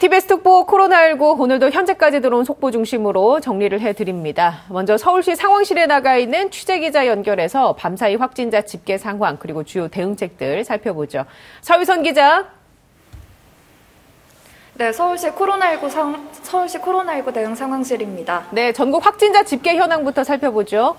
TBS 특보 코로나19 오늘도 현재까지 들어온 속보 중심으로 정리를 해드립니다. 먼저 서울시 상황실에 나가 있는 취재기자 연결해서 밤사이 확진자 집계 상황 그리고 주요 대응책들 살펴보죠. 서유선 기자. 네, 서울시 코로나19 대응 상황실입니다. 네, 전국 확진자 집계 현황부터 살펴보죠.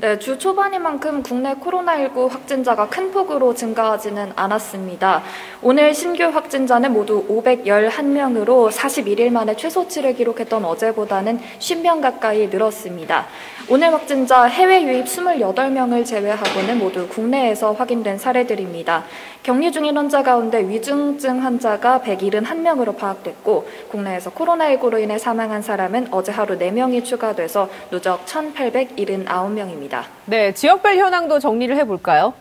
네, 주 초반이만큼 국내 코로나19 확진자가 큰 폭으로 증가하지는 않았습니다. 오늘 신규 확진자는 모두 511명으로 41일 만에 최소치를 기록했던 어제보다는 10명 가까이 늘었습니다. 오늘 확진자 해외 유입 28명을 제외하고는 모두 국내에서 확인된 사례들입니다. 격리 중인 환자 가운데 위중증 환자가 171명으로 파악됐고 국내에서 코로나19로 인해 사망한 사람은 어제 하루 4명이 추가돼서 누적 1,879명입니다. 네, 지역별 현황도 정리를 해볼까요?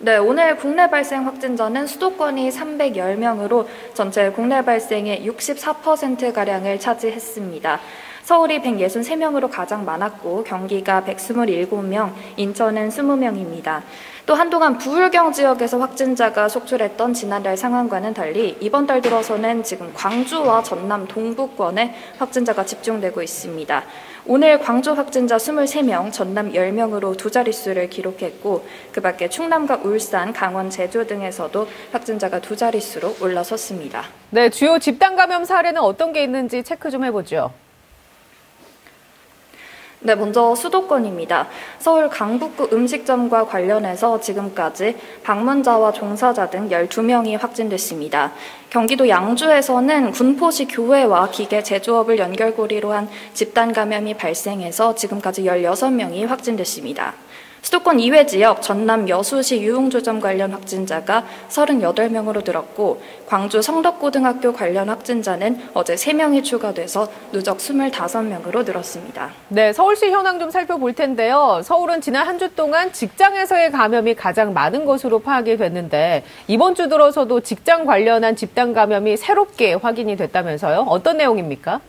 네, 오늘 국내 발생 확진자는 수도권이 310명으로 전체 국내 발생의 64%가량을 차지했습니다. 서울이 163명으로 가장 많았고 경기가 127명, 인천은 20명입니다. 또 한동안 부울경 지역에서 확진자가 속출했던 지난달 상황과는 달리 이번 달 들어서는 지금 광주와 전남 동부권에 확진자가 집중되고 있습니다. 오늘 광주 확진자 23명, 전남 10명으로 두 자릿수를 기록했고 그 밖에 충남과 울산, 강원, 제주 등에서도 확진자가 두 자릿수로 올라섰습니다. 네, 주요 집단 감염 사례는 어떤 게 있는지 체크 좀 해보죠. 네, 먼저 수도권입니다. 서울 강북구 음식점과 관련해서 지금까지 방문자와 종사자 등 12명이 확진됐습니다. 경기도 양주에서는 군포시 교회와 기계 제조업을 연결고리로 한 집단 감염이 발생해서 지금까지 16명이 확진됐습니다. 수도권 이외 지역 전남 여수시 유흥조점 관련 확진자가 38명으로 늘었고 광주 성덕고등학교 관련 확진자는 어제 3명이 추가돼서 누적 25명으로 늘었습니다. 네, 서울시 현황 좀 살펴볼 텐데요. 서울은 지난 한 주 동안 직장에서의 감염이 가장 많은 것으로 파악이 됐는데 이번 주 들어서도 직장 관련한 집단 감염이 새롭게 확인이 됐다면서요. 어떤 내용입니까?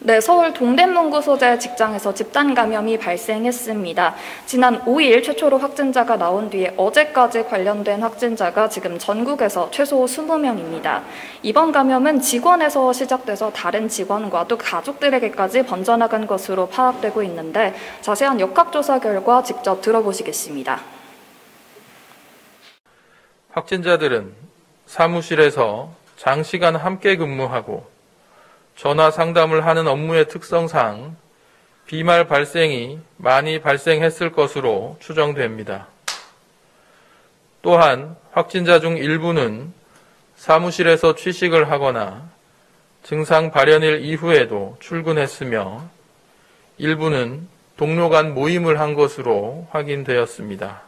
네, 서울 동대문구 소재 직장에서 집단 감염이 발생했습니다. 지난 5일 최초로 확진자가 나온 뒤에 어제까지 관련된 확진자가 지금 전국에서 최소 20명입니다. 이번 감염은 직원에서 시작돼서 다른 직원과 또 가족들에게까지 번져나간 것으로 파악되고 있는데 자세한 역학조사 결과 직접 들어보시겠습니다. 확진자들은 사무실에서 장시간 함께 근무하고 전화 상담을 하는 업무의 특성상 비말 발생이 많이 발생했을 것으로 추정됩니다. 또한 확진자 중 일부는 사무실에서 취식을 하거나 증상 발현일 이후에도 출근했으며 일부는 동료 간 모임을 한 것으로 확인되었습니다.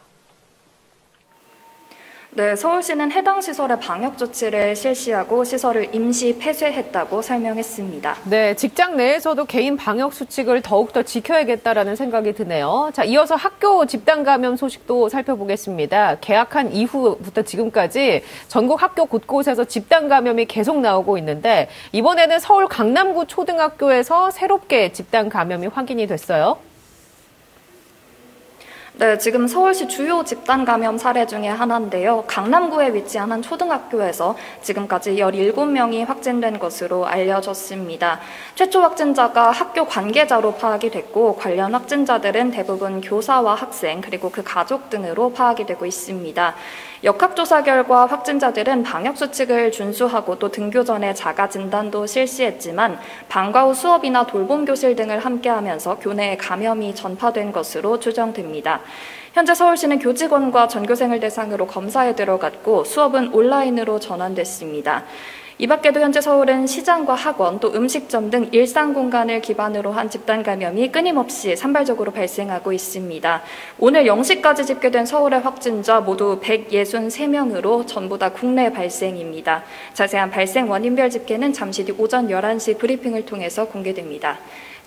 네, 서울시는 해당 시설의 방역 조치를 실시하고 시설을 임시 폐쇄했다고 설명했습니다. 네, 직장 내에서도 개인 방역 수칙을 더욱더 지켜야겠다라는 생각이 드네요. 자, 이어서 학교 집단 감염 소식도 살펴보겠습니다. 개학한 이후부터 지금까지 전국 학교 곳곳에서 집단 감염이 계속 나오고 있는데 이번에는 서울 강남구 초등학교에서 새롭게 집단 감염이 확인이 됐어요. 네, 지금 서울시 주요 집단 감염 사례 중에 하나인데요. 강남구에 위치한 한 초등학교에서 지금까지 17명이 확진된 것으로 알려졌습니다. 최초 확진자가 학교 관계자로 파악이 됐고 관련 확진자들은 대부분 교사와 학생 그리고 그 가족 등으로 파악이 되고 있습니다. 역학조사 결과 확진자들은 방역수칙을 준수하고 또 등교 전에 자가진단도 실시했지만 방과 후 수업이나 돌봄교실 등을 함께하면서 교내에 감염이 전파된 것으로 추정됩니다. 현재 서울시는 교직원과 전교생을 대상으로 검사에 들어갔고 수업은 온라인으로 전환됐습니다. 이 밖에도 현재 서울은 시장과 학원 또 음식점 등 일상 공간을 기반으로 한 집단 감염이 끊임없이 산발적으로 발생하고 있습니다. 오늘 0시까지 집계된 서울의 확진자 모두 163명으로 전부 다 국내 발생입니다. 자세한 발생 원인별 집계는 잠시 뒤 오전 11시 브리핑을 통해서 공개됩니다.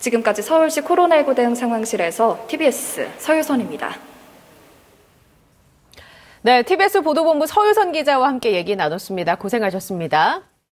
지금까지 서울시 코로나19 대응 상황실에서 TBS 서유선입니다. 네, TBS 보도본부 서유선 기자와 함께 얘기 나눴습니다. 고생하셨습니다.